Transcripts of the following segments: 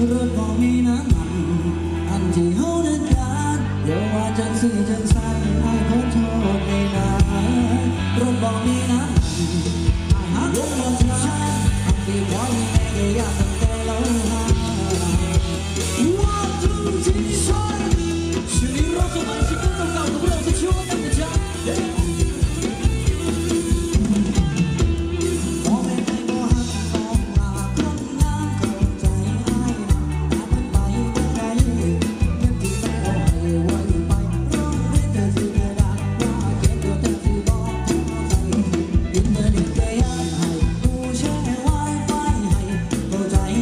Luôn vào mi nắng hẳn, anh chỉ hôn đến chán. Yêu hoa chân xinh chân xanh, ai có cho ngày nay. Luôn vào mi nắng hẳn, ai hát luôn một trái. Anh chỉ có những ngày để gặp từng tơ lâu hai. One two three four, chuyện yêu đó không phải chỉ có trong đầu tôi đâu, tôi chưa có tâm trạng. Hãy subscribe cho kênh Ghiền Mì Gõ để không bỏ lỡ những video hấp dẫn.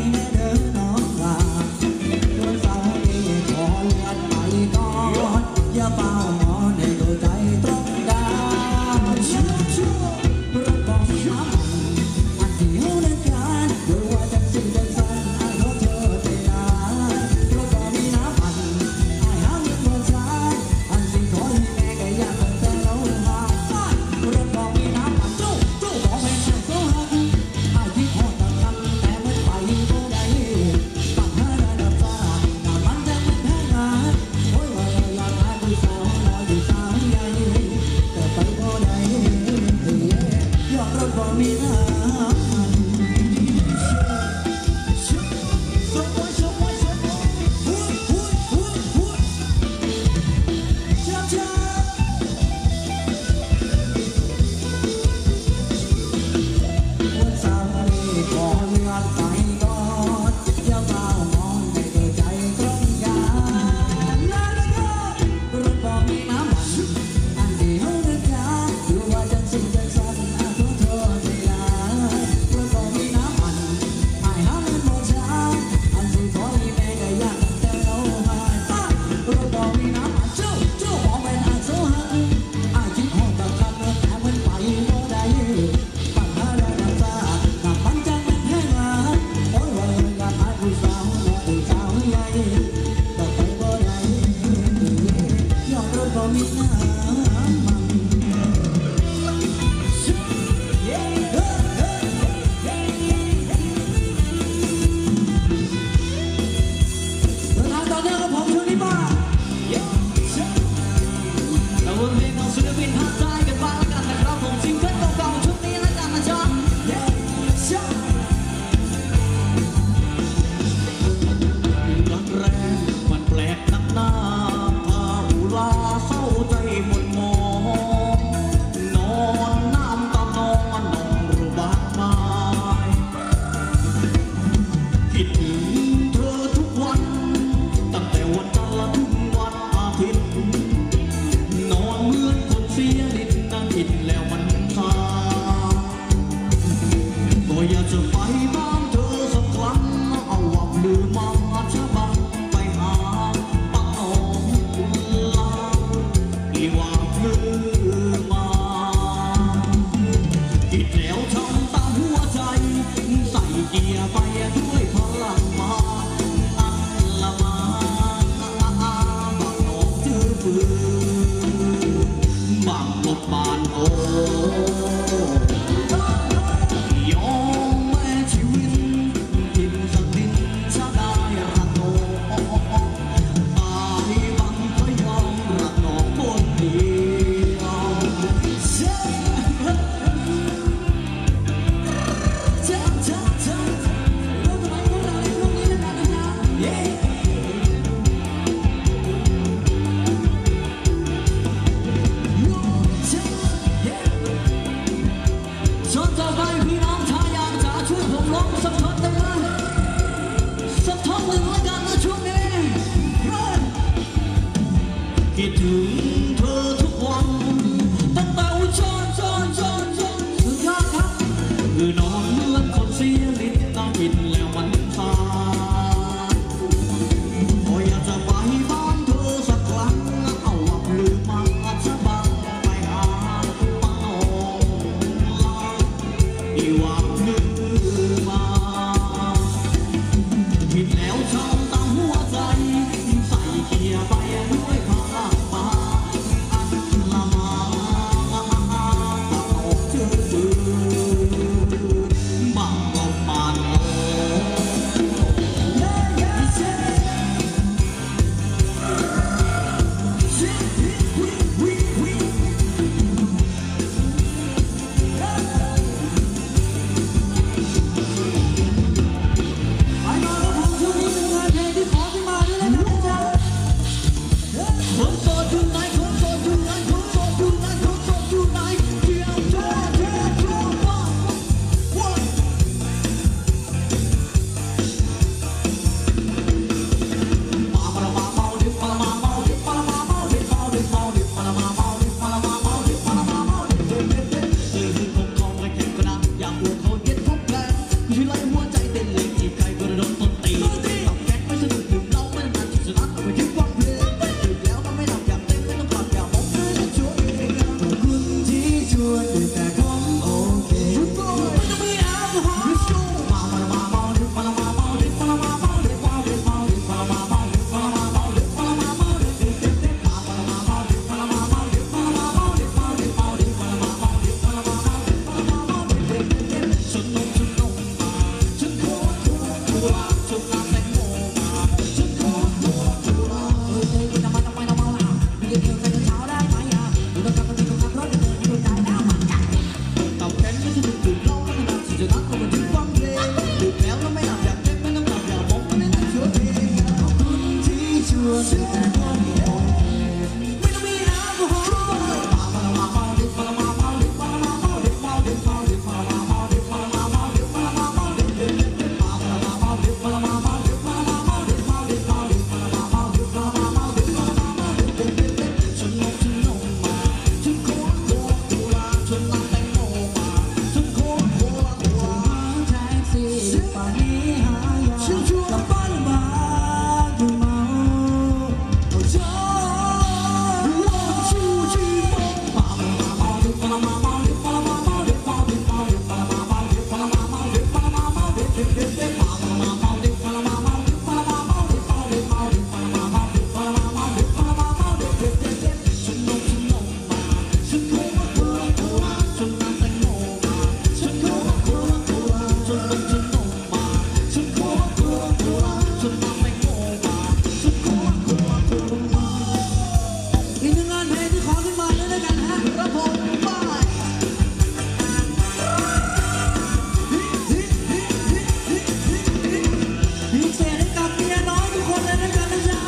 ลูกเสือได้กับเมียน้อยทุกคนเลยนะครับนะจ๊ะ